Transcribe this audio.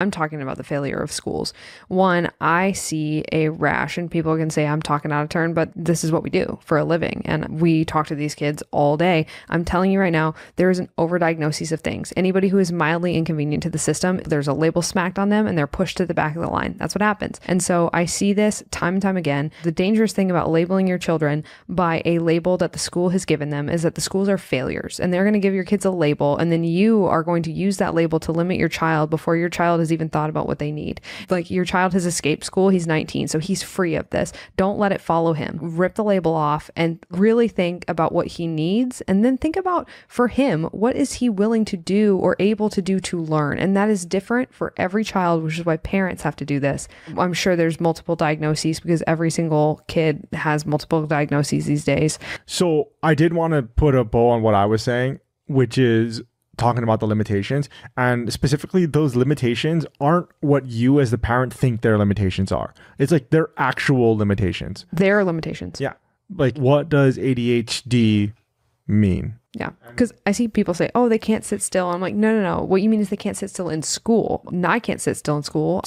I'm talking about the failure of schools. One, I see a rash, and people can say I'm talking out of turn, but this is what we do for a living. And we talk to these kids all day. I'm telling you right now, there is an overdiagnosis of things. Anybody who is mildly inconvenient to the system, there's a label smacked on them and they're pushed to the back of the line. That's what happens. And so I see this time and time again. The dangerous thing about labeling your children by a label that the school has given them is that the schools are failures, and they're going to give your kids a label. And then you are going to use that label to limit your child before your child is even thought about what they need. Like, your child has escaped school. He's 19, so he's free of this. Don't let it follow him. Rip the label off and really think about what he needs. And then think about, for him, what is he willing to do or able to do to learn? And that is different for every child, which is why parents have to do this. I'm sure there's multiple diagnoses because every single kid has multiple diagnoses these days. So I did want to put a bow on what I was saying, which is talking about the limitations, and specifically those limitations aren't what you as the parent think their limitations are. It's like their actual limitations. Their limitations. Yeah. Like, what does ADHD mean? Yeah. Because I see people say, oh, they can't sit still. I'm like, no, no, no. What you mean is they can't sit still in school. I can't sit still in school.